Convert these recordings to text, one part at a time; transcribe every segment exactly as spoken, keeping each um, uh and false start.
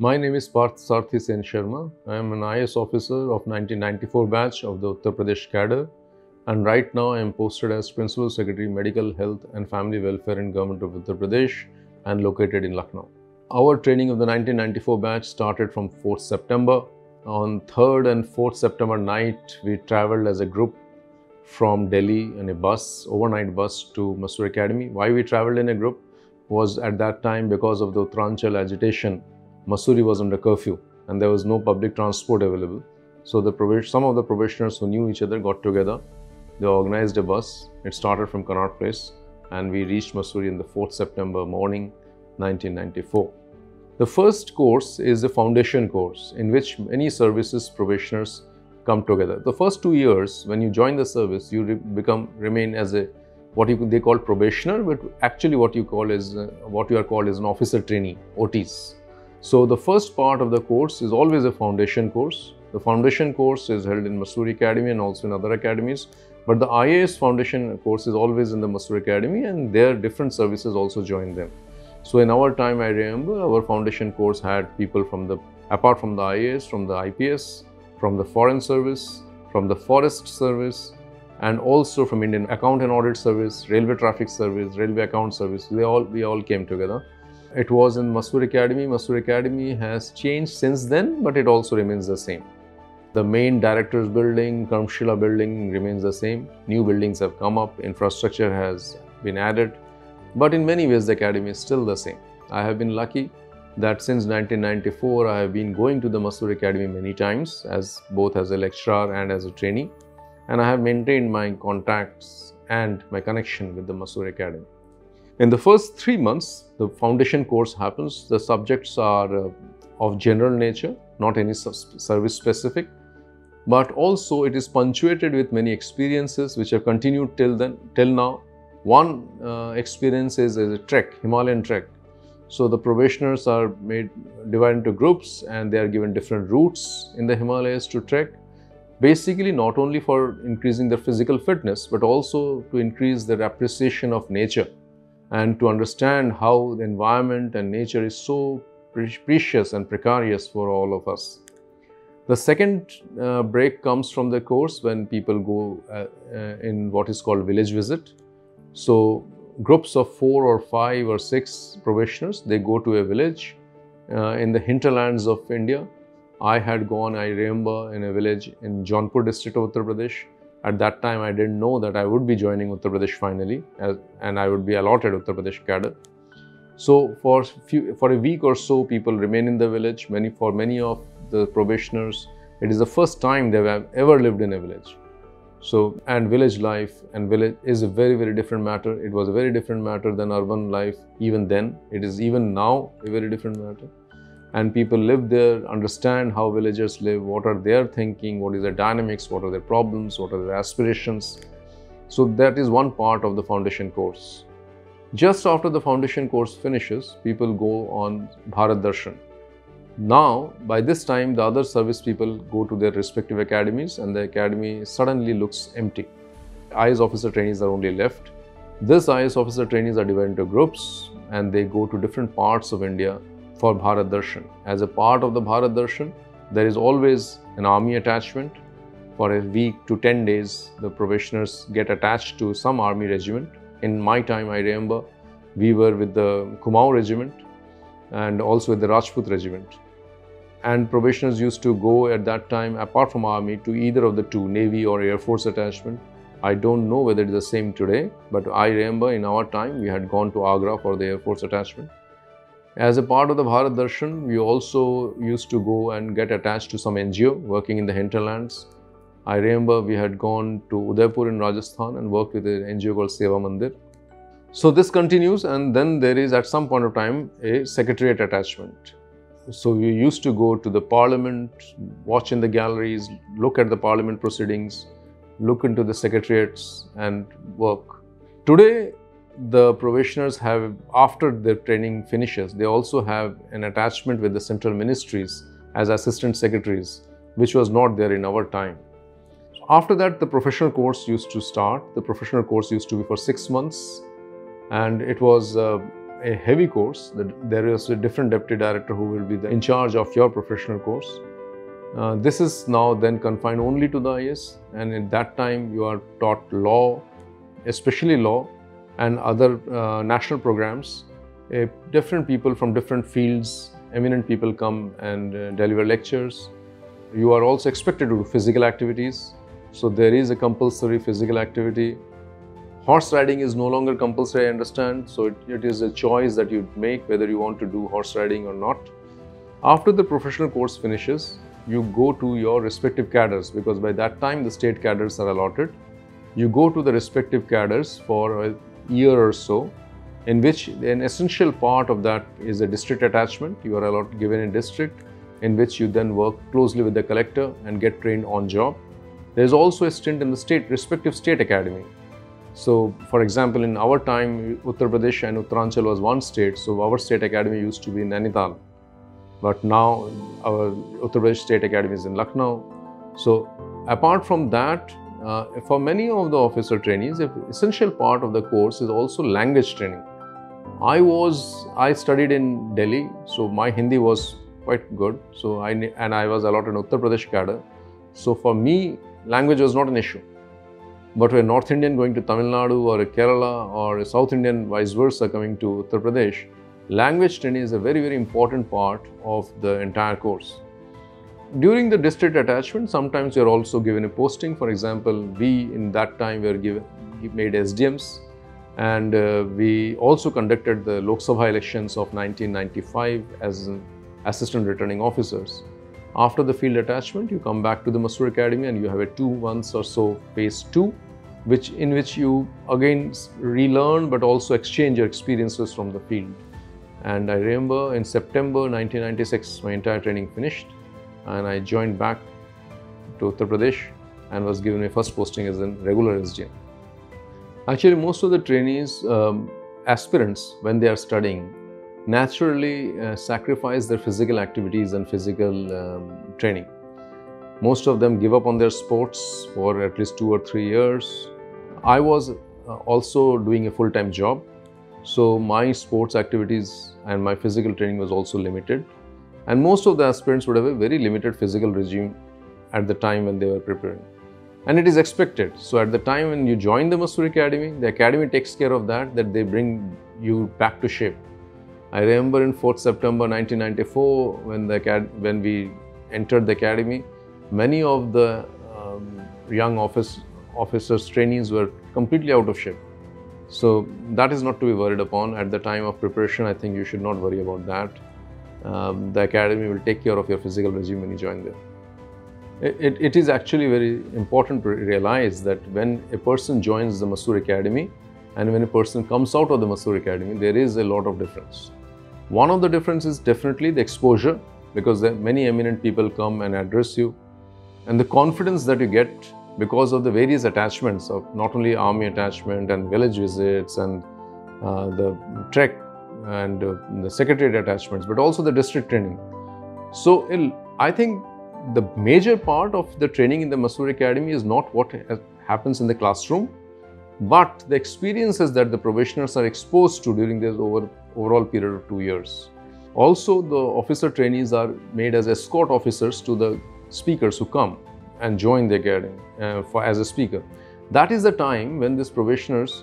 My name is Partha Sarthi Sen Sharma. I am an I A S officer of nineteen ninety-four batch of the Uttar Pradesh cadre, and right now I am posted as Principal Secretary Medical Health and Family Welfare in Government of Uttar Pradesh and located in Lucknow. Our training of the nineteen ninety-four batch started from fourth September. On third and fourth September night, we travelled as a group from Delhi in a bus, overnight bus to Mussoorie Academy. Why we travelled in a group was at that time because of the Uttaranchal agitation. Mussoorie was under curfew and there was no public transport available. So the some of the probationers who knew each other got together. They organized a bus. It started from Connaught Place and we reached Mussoorie on the fourth September morning nineteen ninety-four. The first course is the foundation course in which many services probationers come together. The first two years when you join the service, you re become remain as a what you, they call probationer, but actually what you call is uh, what you are called is an officer trainee, O Ts. So the first part of the course is always a foundation course. The foundation course is held in Mussoorie Academy and also in other academies. But the I A S foundation course is always in the Mussoorie Academy and their different services also join them. So in our time, I remember our foundation course had people from the, apart from the I A S, from the I P S, from the Foreign Service, from the Forest Service, and also from Indian Account and Audit Service, Railway Traffic Service, Railway Account Service. They all, we all came together. It was in Mussoorie Academy. Mussoorie Academy has changed since then, but it also remains the same. The main director's building, Karamshila building remains the same. New buildings have come up, infrastructure has been added, but in many ways the academy is still the same. I have been lucky that since nineteen ninety-four I have been going to the Mussoorie Academy many times, as both as a lecturer and as a trainee, and I have maintained my contacts and my connection with the Mussoorie Academy. In the first three months, the foundation course happens. The subjects are uh, of general nature, not any service specific, but also it is punctuated with many experiences which have continued till then, till now. One uh, experience is, is a trek, Himalayan trek. So the probationers are made divided into groups and they are given different routes in the Himalayas to trek. Basically, not only for increasing their physical fitness, but also to increase their appreciation of nature and to understand how the environment and nature is so precious and precarious for all of us. The second uh, break comes from the course when people go uh, uh, in what is called village visit. So groups of four or five or six probationers, they go to a village uh, in the hinterlands of India. I had gone, I remember, in a village in Johnpur district of Uttar Pradesh. At that time, I didn't know that I would be joining Uttar Pradesh finally, as, and I would be allotted Uttar Pradesh cadre. So for few, for a week or so, people remain in the village. Many for many of the probationers, it is the first time they have ever lived in a village. So and village life and village is a very very different matter. It was a very different matter than urban life even then. It is even now a very different matter. And people live there, understand how villagers live, what are their thinking, what is their dynamics, what are their problems, what are their aspirations. So that is one part of the foundation course. Just after the foundation course finishes, people go on Bharat Darshan. Now, by this time, the other service people go to their respective academies and the academy suddenly looks empty. I A S officer trainees are only left. This I A S officer trainees are divided into groups and they go to different parts of India for Bharat Darshan. As a part of the Bharat Darshan, there is always an army attachment. For a week to ten days, the probationers get attached to some army regiment. In my time, I remember, we were with the Kumaon regiment and also with the Rajput regiment. And probationers used to go at that time, apart from army, to either of the two, Navy or Air Force attachment. I don't know whether it is the same today, but I remember in our time, we had gone to Agra for the Air Force attachment. As a part of the Bharat Darshan, we also used to go and get attached to some N G O working in the hinterlands. I remember we had gone to Udaipur in Rajasthan and worked with an N G O called Seva Mandir. So this continues, and then there is at some point of time a secretariat attachment. So we used to go to the parliament, watch in the galleries, look at the parliament proceedings, look into the secretariats and work. Today, the probationers have, after their training finishes, they also have an attachment with the central ministries as assistant secretaries, which was not there in our time. After that, the professional course used to start. The professional course used to be for six months and it was uh, a heavy course. There is a different deputy director who will be the, in charge of your professional course. Uh, this is now then confined only to the I A S, and at that time you are taught law, especially law and other uh, national programs. Uh, different people from different fields, eminent people come and uh, deliver lectures. You are also expected to do physical activities, so there is a compulsory physical activity. Horse riding is no longer compulsory, I understand, so it, it is a choice that you make whether you want to do horse riding or not. After the professional course finishes, you go to your respective cadres, because by that time the state cadres are allotted. You go to the respective cadres for a year or so, in which an essential part of that is a district attachment. You are allotted, given a district in which you then work closely with the collector and get trained on job. There is also a stint in the state, respective state academy. So, for example, in our time, Uttar Pradesh and Uttaranchal was one state, so our state academy used to be in Nainital. But now, our Uttar Pradesh State Academy is in Lucknow. So, apart from that, uh, for many of the officer trainees, an essential part of the course is also language training. I was, I studied in Delhi, so my Hindi was quite good. So, I and I was allotted in Uttar Pradesh cadre. So, for me, language was not an issue. But a North Indian going to Tamil Nadu or a Kerala or a South Indian vice versa coming to Uttar Pradesh, language training is a very, very important part of the entire course. During the district attachment, sometimes you are also given a posting. For example, we in that time were given, made S D Ms, and uh, we also conducted the Lok Sabha elections of nineteen ninety-five as assistant returning officers. After the field attachment, you come back to the Mussoorie Academy and you have a two months or so phase two, which in which you again relearn but also exchange your experiences from the field. And I remember in September nineteen ninety-six, my entire training finished and I joined back to Uttar Pradesh and was given my first posting as a regular S D M. Actually, most of the trainees, um, aspirants, when they are studying, naturally uh, sacrifice their physical activities and physical um, training. Most of them give up on their sports for at least two or three years. I was uh, also doing a full-time job. So my sports activities and my physical training was also limited, and most of the aspirants would have a very limited physical regime at the time when they were preparing, and it is expected. So at the time when you join the Mussoorie Academy, the academy takes care of that, that they bring you back to shape. I remember in fourth September nineteen ninety-four, when, the when we entered the academy, many of the um, young office, officers, trainees were completely out of shape. So that is not to be worried upon. At the time of preparation, I think you should not worry about that. Um, the academy will take care of your physical regime when you join there. It, it, it is actually very important to realize that when a person joins the Mussoorie Academy and when a person comes out of the Mussoorie Academy, there is a lot of difference. One of the differences is definitely the exposure, because there many eminent people come and address you, and the confidence that you get because of the various attachments of not only army attachment and village visits and uh, the trek and uh, the secretariat attachments, but also the district training. So I think the major part of the training in the Mussoorie Academy is not what happens in the classroom, but the experiences that the probationers are exposed to during this over, overall period of two years. Also, the officer trainees are made as escort officers to the speakers who come and join the academy uh, for, as a speaker. That is the time when these probationers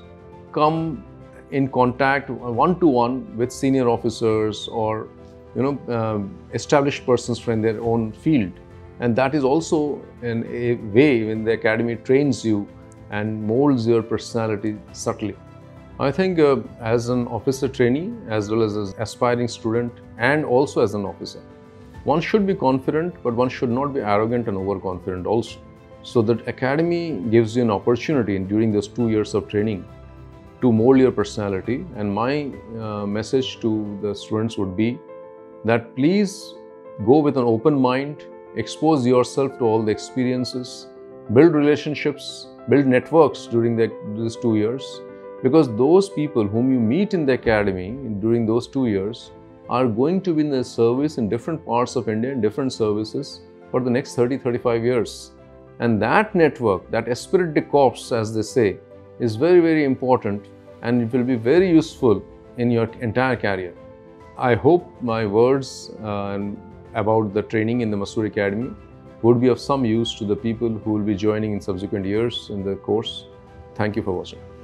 come in contact one-to-one with senior officers or, you know, um, established persons from their own field. And that is also in a way when the academy trains you and molds your personality subtly. I think uh, as an officer trainee, as well as an aspiring student, and also as an officer, one should be confident, but one should not be arrogant and overconfident also. So that academy gives you an opportunity in, during those two years of training to mold your personality. And my uh, message to the students would be that please go with an open mind, expose yourself to all the experiences, build relationships, build networks during the, these two years. Because those people whom you meet in the academy during those two years are going to be in the service in different parts of India, in different services for the next thirty to thirty-five years. And that network, that esprit de corps as they say, is very, very important, and it will be very useful in your entire career. I hope my words uh, about the training in the Mussoorie Academy would be of some use to the people who will be joining in subsequent years in the course. Thank you for watching.